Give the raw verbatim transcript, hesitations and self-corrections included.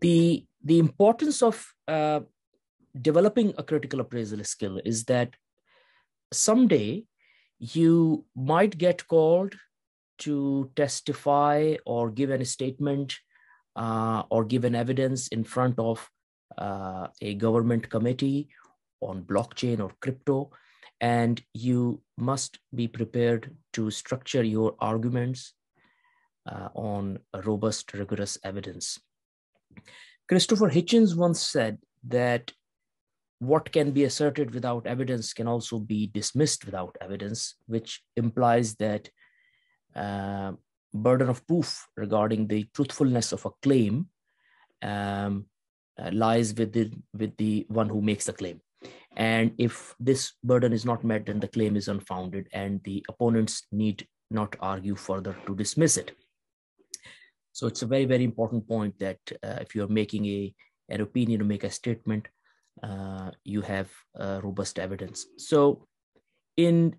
The, the importance of uh, developing a critical appraisal skill is that someday you might get called to testify or give a statement uh, or give an evidence in front of uh, a government committee on blockchain or crypto, and you must be prepared to structure your arguments uh, on robust, rigorous evidence. Christopher Hitchens once said that what can be asserted without evidence can also be dismissed without evidence, which implies that uh, burden of proof regarding the truthfulness of a claim um, uh, lies with the, with the one who makes the claim. And if this burden is not met, then the claim is unfounded and the opponents need not argue further to dismiss it. So it's a very, very important point that uh, if you're making a, an opinion or make a statement, uh, you have uh, robust evidence. So in